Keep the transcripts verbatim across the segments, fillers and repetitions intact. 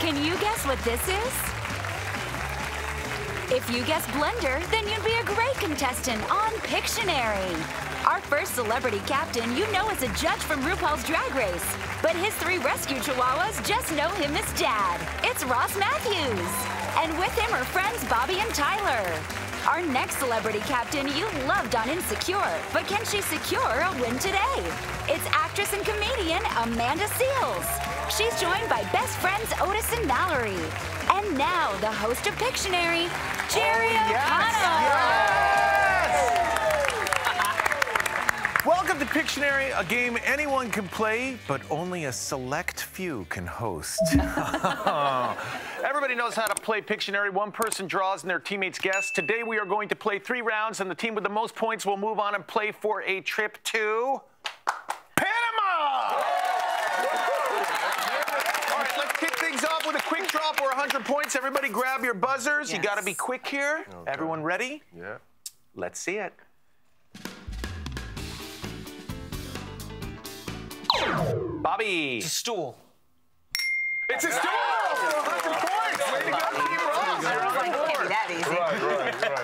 Can you guess what this is? If you guess blender, then you'd be a great contestant on Pictionary. Our first celebrity captain you know is a judge from RuPaul's Drag Race, but his three rescue chihuahuas just know him as Dad. It's Ross Mathews. And with him are friends Bobby and Tyler. Our next celebrity captain you loved on Insecure, but can she secure a win today? It's actress and comedian Amanda Seales. She's joined by best friends Otis and Mallory. And now the host of Pictionary, Jerry O'Connell. Yes, yes. Welcome to Pictionary, a game anyone can play, but only a select few can host. Everybody knows how to play Pictionary. One person draws and their teammates guess. Today we are going to play three rounds, and the team with the most points will move on and play for a trip to Panama! All right, let's kick things off with a quick drop or one hundred points. Everybody grab your buzzers. Yes. You gotta be quick here. Okay. Everyone ready? Yeah. Let's see it. Bobby. It's a stool. It's a stool!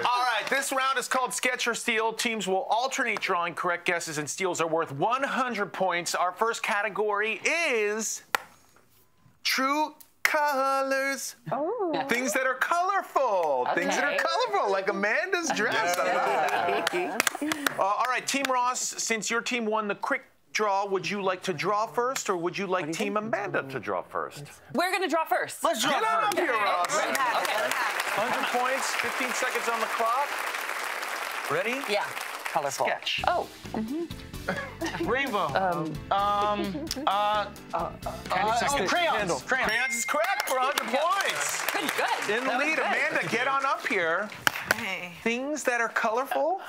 All right, this round is called Sketch or Steal. Teams will alternate drawing. Correct guesses and steals are worth one hundred points. Our first category is true colors. Oh. Things that are colorful. Okay. Things that are colorful, like Amanda's dress. Yeah. uh, all right, Team Ross, since your team won the quick draw, would you like to draw first, or would you like you Team think? Amanda to draw first? We're gonna draw first. Let's draw. Get on up here, Ross. Okay. one hundred points, fifteen seconds on the clock. Ready? Yeah. Colorful. Sketch. Oh. Mm-hmm. Rainbow. Um. Um. Uh. uh, uh oh, crayons. crayons. Crayons is correct. one hundred points. Good. Good. In the lead, good. Amanda, get on up here. Hey. Things that are colorful.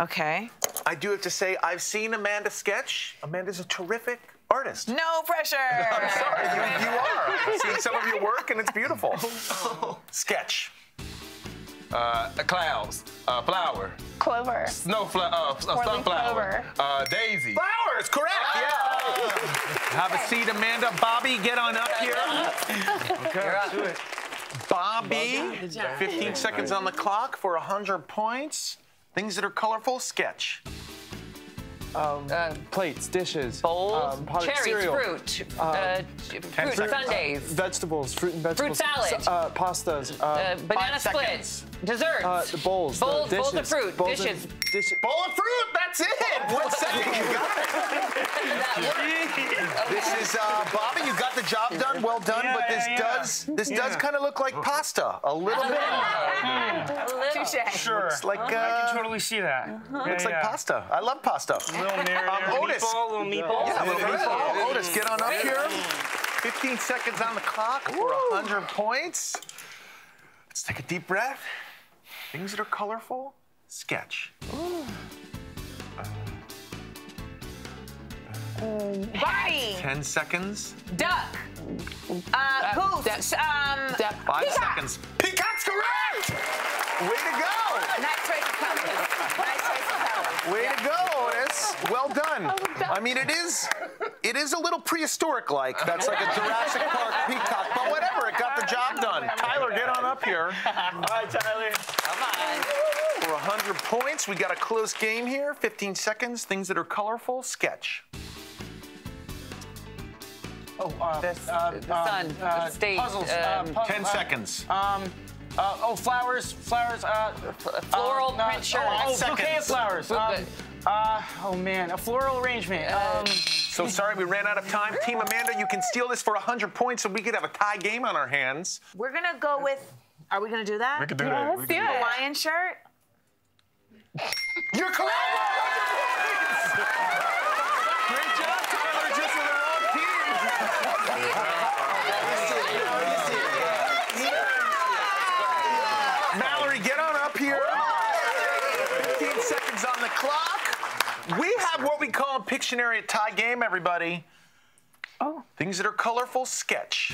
Okay. I do have to say, I've seen Amanda sketch. Amanda's a terrific artist. No pressure. I'm sorry, you, you are. I've seen some of your work, and it's beautiful. Oh. Sketch. Uh, clouds. Uh, flower. Clover. Snowflower. Uh, sunflower. Uh, daisy. Flowers, correct. Oh. Yeah. Have a seat, Amanda. Bobby, get on up here. Okay, you're up. Do it. Bobby, fifteen seconds on the clock for one hundred points. Things that are colorful, sketch. Um, uh, plates, dishes, bowls, um, potted, cherries, cereal, fruit, uh, uh, fruit, fruit sundaes, uh, vegetables, fruit and vegetables, fruit salad, uh, pastas, uh, uh, banana splits, desserts, uh, the bowls, bowls, the dishes, bowls of fruit, bowls dishes, in, dish, bowl of fruit. That's it. One second, you got it. This is uh, Bobby. You got the job done. Well done. Yeah, but this yeah, yeah. does this yeah. does kind of look like pasta a little bit. Mm. A little. Touché. Sure. Looks like, uh, I can totally see that. Uh-huh. Looks yeah, like yeah. pasta. I love pasta. Little um, Otis. Meatball, little meatball. Yeah, little meatball. Yeah. Otis, get on up here. fifteen seconds on the clock. Ooh. For one hundred points. Let's take a deep breath. Things that are colorful. Sketch. Ooh. Um, Body. ten seconds. Duck. Uh, poof. Um, Duck. Five Peacock. seconds. Peacock's correct! Way to go! Nice choice of colors. Nice choice of colors. Way yeah. to go, Otis. Well done. I mean, it is, it is a little prehistoric-like. That's like a Jurassic Park peacock. But whatever, it got the job done. Tyler, get on up here. All right, Tyler. Come on. For one hundred points, we got a close game here. fifteen seconds. Things that are colorful. Sketch. Oh, uh, this, uh, the sun, um, uh, state, puzzles, uh, um, puzzles. Ten uh, seconds. Um, uh, oh, flowers, flowers. Uh, floral um, print shirt. Uh, oh, oh bouquet of flowers. Um, uh, oh man, a floral arrangement. Um, so sorry, we ran out of time. Team Amanda, you can steal this for one hundred points, and we could have a tie game on our hands. We're gonna go with. Are we gonna do that? We can do yeah, that. Let's do it. Hawaiian shirt. You're correct. fifteen seconds on the clock. We have what we call a Pictionary tie game, everybody. Oh. Things that are colorful, sketch.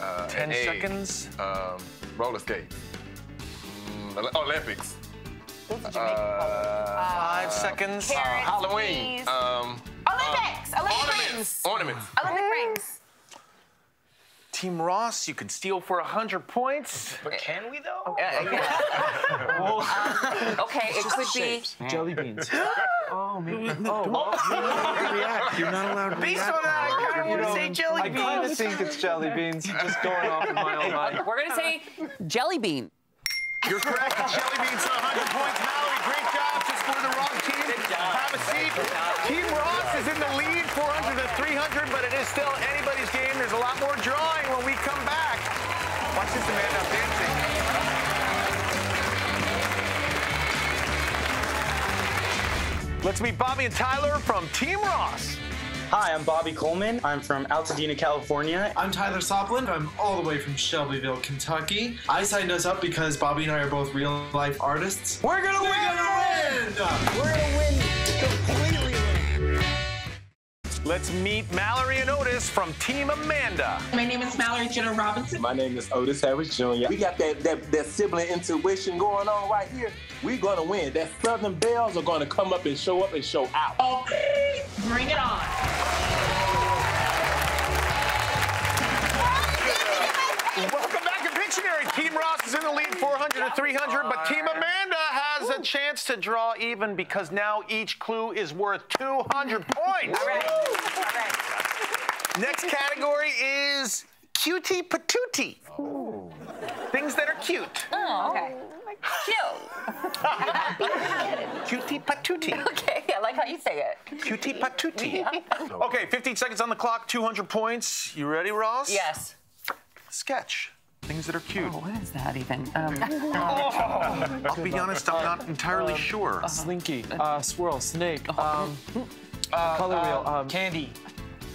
Uh, Ten seconds. Um, roller skate. Mm, Olympics. Uh, Five uh, seconds. Carrots, um, Halloween. Um, Olympics. Um, Team Ross, you could steal for one hundred points. But can we, though? um, okay, it could be... Jelly beans. Oh, man. Oh, oh. You're not allowed to react. You're not allowed to react. Based on that, I kind of want to say jelly beans. I kind of think it's jelly beans. Just going off of my own mind. We're going to say jelly bean. You're correct. Jelly beans for one hundred points. Mallory, great job. Just for the wrong team. Good job. Have a seat. Team Ross is in the lead, four hundred to three hundred, but it is still anybody's game. There's a lot more drawing when we come back. Watch this Amanda dancing. Let's meet Bobby and Tyler from Team Ross. Hi, I'm Bobby Coleman. I'm from Altadena, California. I'm Tyler Soplin. I'm all the way from Shelbyville, Kentucky. I signed us up because Bobby and I are both real-life artists. We're gonna We're win! We're gonna win! We're gonna win! Completely win! Let's meet Mallory and Otis from Team Amanda. My name is Mallory Jenner-Robinson. My name is Otis Harris Junior We got that, that, that sibling intuition going on right here. We're gonna win. That Southern Bells are gonna come up and show up and show out. Okay, bring it on. Welcome back to Pictionary. Team Ross is in the lead four hundred to three hundred, but Team Amanda has Ooh. a chance to draw even because now each clue is worth two hundred points. All right. All right. Next category is cutie patootie. Ooh. Things that are cute. Oh, okay. Cute. Cutie patootie. Okay, I like how you say it. Cutie patootie. Yeah. Okay, fifteen seconds on the clock, two hundred points. You ready, Ross? Yes. Sketch. Things that are cute. Oh, what is that even? Um, oh. I'll be honest, I'm not entirely um, sure. Uh, Slinky, uh, swirl, snake, um, uh, color uh, wheel, um, candy.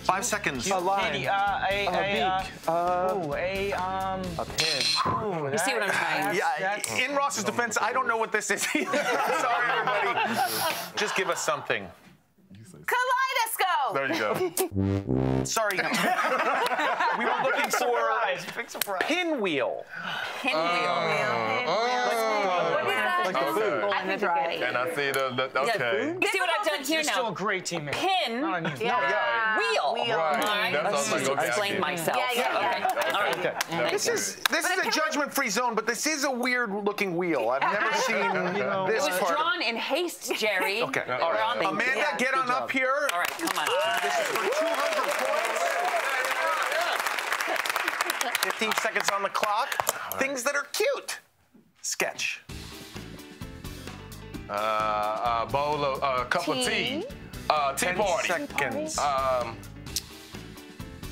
Five seconds. A line. Candy, uh, a, a, a beak. Uh, uh, ooh, a um. A pin. Ooh, that, you see what I'm trying? Yeah. That's, in Ross's defense, I don't know what this is either. I'm sorry, everybody. Just give us something. Kaleidoscope! There you go. Sorry. No. We were looking for Big surprise. Pinwheel. Pinwheel. Uh, uh, what is that? Like the food. I can try it. And I see the, the okay. You see what I've done here now? You're still a great teammate. Pin. No, yeah. Wheel. Wheel. Right. That's I like, explained myself. Yeah, yeah, yeah. Okay. Okay. Okay. Okay. This is this but is a judgment-free zone, but this is a weird-looking wheel. I've never seen you know, this part. It was drawn in haste, Jerry. Okay. All right. Amanda, get on up here. All right. Come on. This is for two hundred points. fifteen seconds on the clock. Right. Things that are cute. Sketch. Uh, a bowl of, uh, a cup tea. of tea. Uh, tea Ten party. seconds. Um,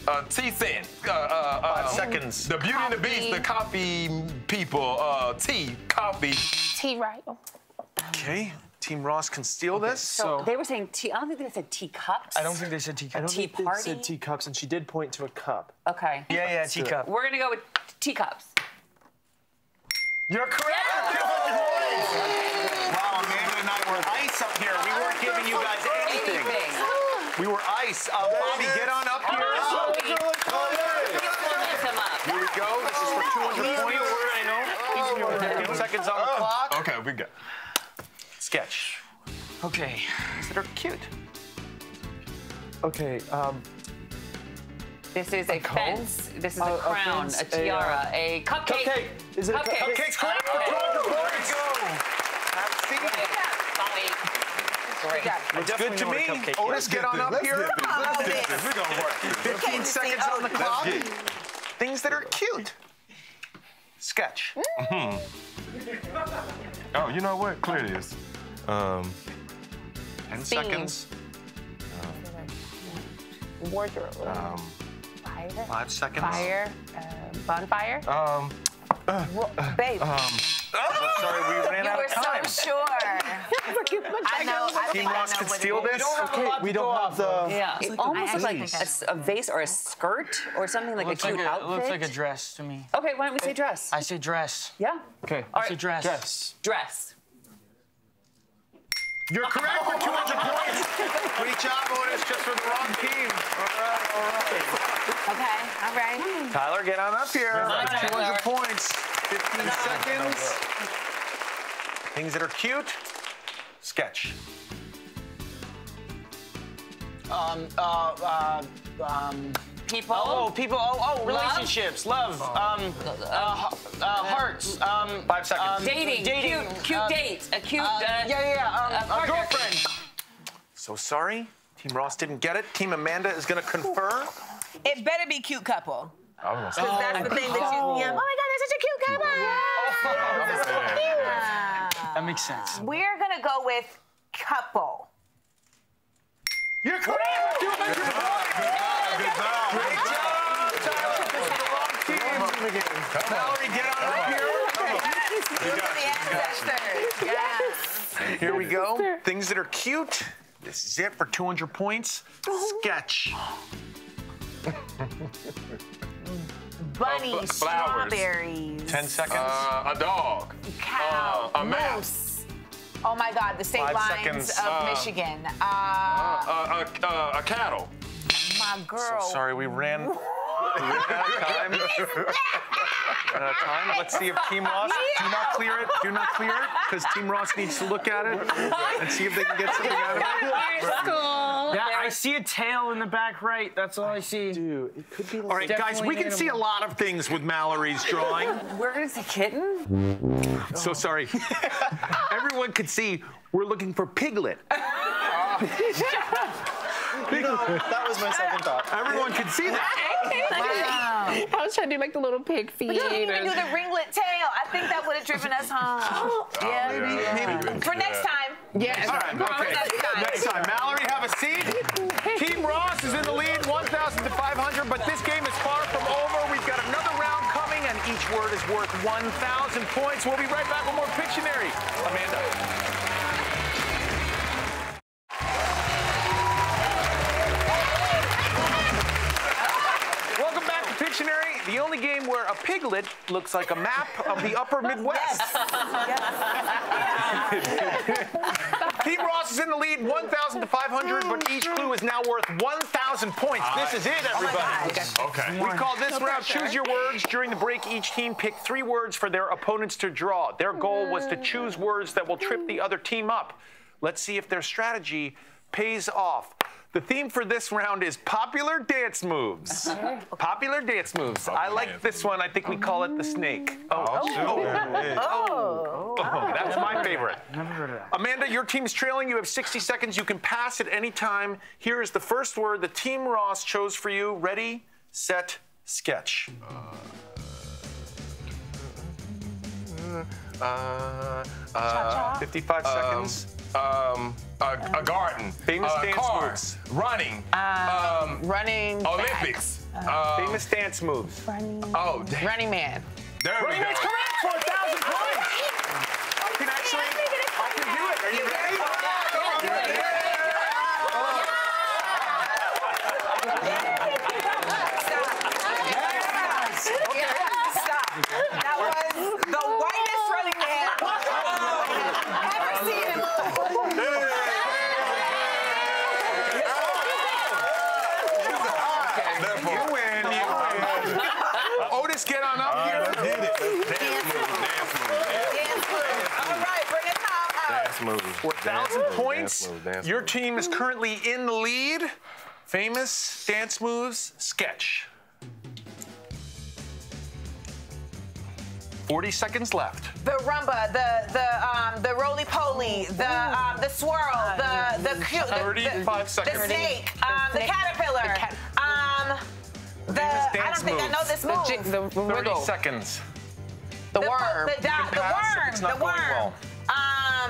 uh, tea set. Uh, uh, Five um, seconds. The Beauty coffee. and the Beast, the coffee people, uh, tea, coffee. Tea, right. Okay. Team Ross can steal okay. this. So, so they were saying tea. I don't think they said teacups. I don't think they said teacups. I don't tea think party? they said teacups, and she did point to a cup. Okay. Yeah, yeah, teacup. We're gonna go with teacups. You're correct. Yeah. Wow, Amanda and I were ice up here. We weren't giving you guys anything. We were ice. Uh, Bobby, get on up here. Oh, Bobby. Here we go. This is for two hundred points. I know. fifteen seconds on the clock. Okay, we got. Sketch. Okay. Things that are cute. Okay. Um, this is a, a fence. Comb? This is uh, a crown, a, fence, a tiara, a, uh, a cupcake. Cupcake. Is it cupcake? Cupcake's correct. There we go. Have a seat. Great. Looks good to me. Otis, get on up here. We're gonna work. fifteen seconds on the clock. Things that are cute. Sketch. Oh, you know what? Clear it is. Um, Ten Steam. seconds. Um, Wardrobe. Um, Fire. Five seconds. Fire. Uh, bonfire. Um. Uh, uh, Babe. Um. Oh, sorry, we ran you out of time. You were so sure. I know. I Team Ross could steal this. Okay, we don't have the. Yeah. It almost looks like a, a vase or a skirt or something like a cute like a, outfit. It looks like a dress to me. Okay, why don't we say dress? I say dress. Yeah. Okay. All right. I say dress. Dress. Dress. You're correct for two hundred points. Great job, Otis, just for the wrong team. All right, all right. Okay, all right. Tyler, get on up here. Right, two hundred points. fifteen seconds. Things that are cute. Sketch. Um, uh, uh, um, People. Oh, oh people. Oh, oh, relationships, love, love um, uh, uh, hearts. Um, Five seconds. Um, dating. Dating. Cute, cute um, dates. A cute. Uh, uh, yeah, yeah. yeah. Um, a, a girlfriend. So sorry, Team Ross didn't get it. Team Amanda is going to confer. It better be cute couple. Because oh, that's the thing that you. Yeah. Oh my God, they're such a cute couple. Yeah. Yeah. This is so cute. Uh, that makes sense. We're going to go with couple. You're correct. You're correct. Good job. Great job. Tyler, this is the wrong team again. Mallory, get on up here. Yes. Here we go. Things that are cute. This is it for two hundred points. Sketch. Bunny, uh, strawberries. Ten seconds. Uh, a dog. Cow. Uh, a mouse. Oh my God, the state Five lines seconds. of uh, Michigan. Uh, uh, uh, uh, uh, a cattle. My girl. So sorry, we ran, we ran out of time. Ran out of time. Let's see if Team Ross, do not clear it, do not clear it, because Team Ross needs to look at it and see if they can get something out of it. Yeah, I see a tail in the back right. That's all I, I see. Dude, it could be. All right, guys, we can animal. see a lot of things with Mallory's drawing. Where is the kitten? Oh. So sorry. Everyone could see we're looking for Piglet. Uh, you know, that was my second thought. Everyone could see that. Wow. I was trying to do like the little pig feet. We didn't even do the ringlet tail. I think that would have driven us home. Oh, yeah, maybe. Yeah. maybe. For next time. Yes. All right. Okay. Next time. Next time. Mallory, have a seat. Team Ross is in the lead, one thousand to five hundred, but this game is far from over. We've got another round coming, and each word is worth one thousand points. We'll be right back with more Pictionary. Amanda. Pictionary, the only game where a piglet looks like a map of the upper Midwest. Yes. Yes. Team Ross is in the lead, one thousand to five hundred, but each clue is now worth one thousand points. Uh, this is it, everybody. Oh okay. We call this no round pressure. Choose Your Words. During the break, each team picked three words for their opponents to draw. Their goal was to choose words that will trip the other team up. Let's see if their strategy pays off. The theme for this round is popular dance moves. Popular dance moves. Okay. I like this one. I think we call it the snake. Oh, oh, oh. oh. oh. That's my favorite. Never heard of that. Amanda, your team's trailing. You have sixty seconds. You can pass at any time. Here is the first word that Team Ross chose for you. Ready, set, sketch. Uh, uh, uh, Cha-cha. fifty-five seconds. Um, a, a garden. Famous uh, dance car, moves. Running. Um, um, running. Olympics. Uh, um, famous dance moves. Running. Oh, damn. Running Man. There we Running go. Man's correct for one thousand points. I can actually, I can do it. Are you ready? Stop. Okay. Stop. That was the whitest Running Man. Otis, get on up here. Dance move, dance move. All right, bring it out. Dance move. one thousand points. Your team is currently in the lead. Famous dance moves, sketch. forty seconds left. The rumba, the the um the roly poly, the um the swirl, uh, the the cute. thirty-five seconds. The snake, um the, the caterpillar, the cat um the dance I don't moves. think I know this move. The, the, the thirty seconds. The, the worm. The, the, the worm. It's not the worm. Well. Um.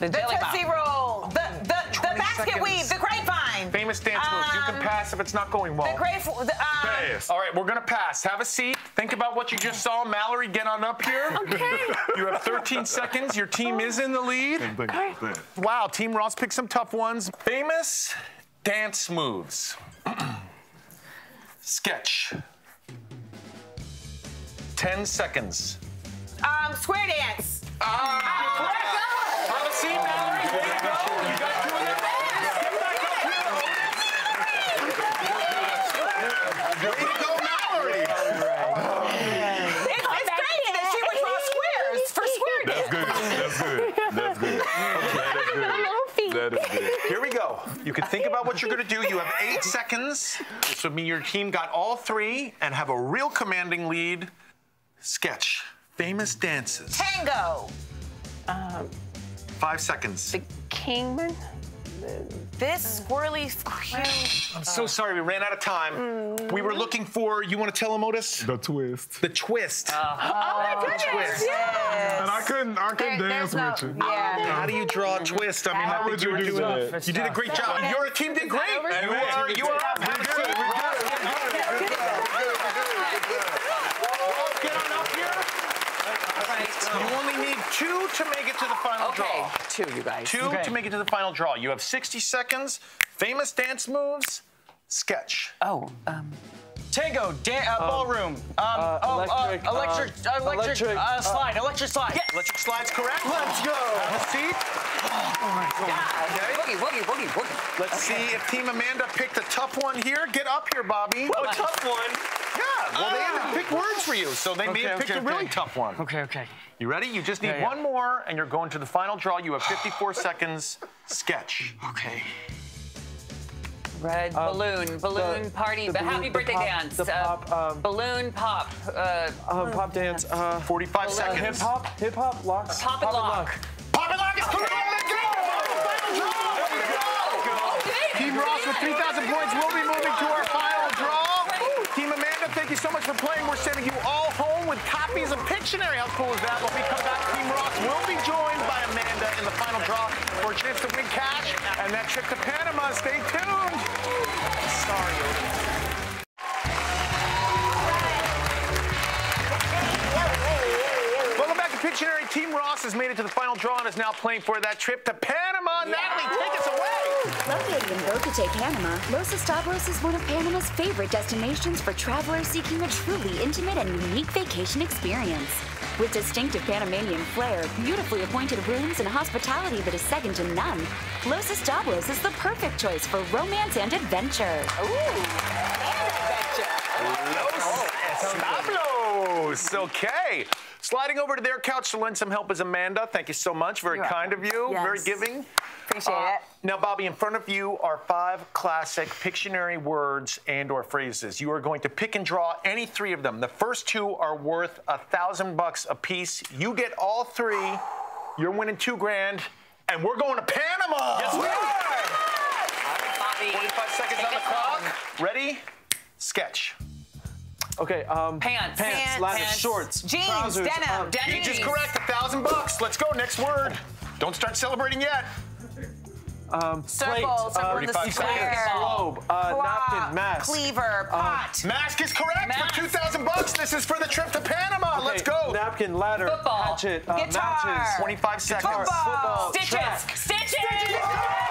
The, the tootsie roll. The the, the basket seconds. weave. The grapevine. Famous dance um, moves. You can pass if it's not going well. The grape. The, um, yes. All right, we're gonna pass. Have a seat. Think about what you just saw. Mallory, get on up here. Okay. You have thirteen seconds. Your team is in the lead. Okay. Wow, Team Ross picked some tough ones. Famous dance moves. Sketch. Ten seconds. Um, square dance. Uh, uh, have a seat, Mallory. You got two of them. Here we go, Mallory. It's crazy that she would draw squares for square dance. That's good. That's good. That's good. That is good. Here we go. You can think about what you're going to do, you have eight seconds. This would mean your team got all three and have a real commanding lead. Sketch. Famous dances. Tango. Um, Five secongs. The Kingman. This squirrely. I'm so sorry, we ran out of time. Mm. We were looking for, you want to tell him, Otis? The twist. The twist. Uh, oh, my goodness, twist. Yes. And I couldn't, I couldn't there, dance no, with you. Yeah. Oh, how do you draw a twist? I mean, how, how would you, you do it? You did a great job. And your team did great. And you are, you are up. We did it, we did it, we did it. We did it. Get on up here. You only need two to make it to the final draw. Two, you guys. Two okay. to make it to the final draw. You have sixty seconds. Famous dance moves. Sketch. Oh, um... Tango, dan uh, um, ballroom. Um, uh, oh, electric, uh, electric, uh, electric, electric uh, slide, uh, electric slide. Yes. Electric slide's correct. Let's go. Uh, let's see. Oh, oh my God. Yeah. Okay. Boogie, boogie, boogie, boogie. Let's okay. see if Team Amanda picked a tough one here. Get up here, Bobby. Whoa, a tough one. Yeah, well, oh. they had to pick words for you, so they okay, may have picked okay, a really okay. tough one. Okay, okay. You ready? You just need yeah, yeah. one more, and you're going to the final draw. You have fifty-four seconds. Sketch. Okay. Red um, balloon, balloon the, party, the balloon, happy the birthday pop, dance. The uh, pop, um, balloon pop. Uh, uh, pop dance. Uh, Forty-five balloon. seconds. Hip hop, hip hop, lock. Uh, pop, pop and lock. lock. Pop and lock is correct. Let's go! Final draw. Let's go. Team Ross with three thousand points. We'll be moving to our final draw. Team Amanda, thank you so much for playing. We're sending you all home with copies of Pictionary. How cool is that? When we come back, Team Ross will be joined by Amanda in the final draw for a chance to win cash and that trip to Panama. Stay tuned. Sorry. Welcome back to Pictionary. Team Ross has made it to the final draw and is now playing for that trip to Panama. Yeah. Natalie, take us away. Located in Boquete, Panama, Los Establos is one of Panama's favorite destinations for travelers seeking a truly intimate and unique vacation experience. With distinctive Panamanian flair, beautifully appointed rooms, and hospitality that is second to none, Los Establos is the perfect choice for romance and adventure. Ooh, and adventure. Los Establos, okay. Sliding over to their couch to lend some help is Amanda. Thank you so much, very You're kind welcome. of you, yes. very giving. Appreciate uh, it. Now, Bobby, in front of you are five classic Pictionary words and or phrases. You are going to pick and draw any three of them. The first two are worth a thousand bucks a piece. You get all three. You're winning two grand, and we're going to Panama. Yes, we are. Bobby, forty-five seconds on the clock. Home. Ready? Sketch. Okay, um... Pants. Pants, ladder, shorts, jeans, trousers, denim, um, denim. You just correct, a thousand bucks. Let's go, next word. Don't start celebrating yet. Um, plate, um, the square, globe, uh, napkin, mask. Cleaver, pot. Um, mask is correct mask. for two thousand bucks. This is for the trip to Panama. Okay, let's go. Napkin, ladder, Football. hatchet, uh, Guitar. matches. twenty-five seconds. Football. Football. Stitches. Track. Stitches. Stitches. Oh!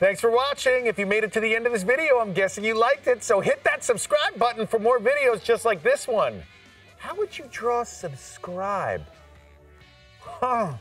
Thanks for watching. If you made it to the end of this video, I'm guessing you liked it, so hit that subscribe button for more videos just like this one. How would you draw subscribe? Huh.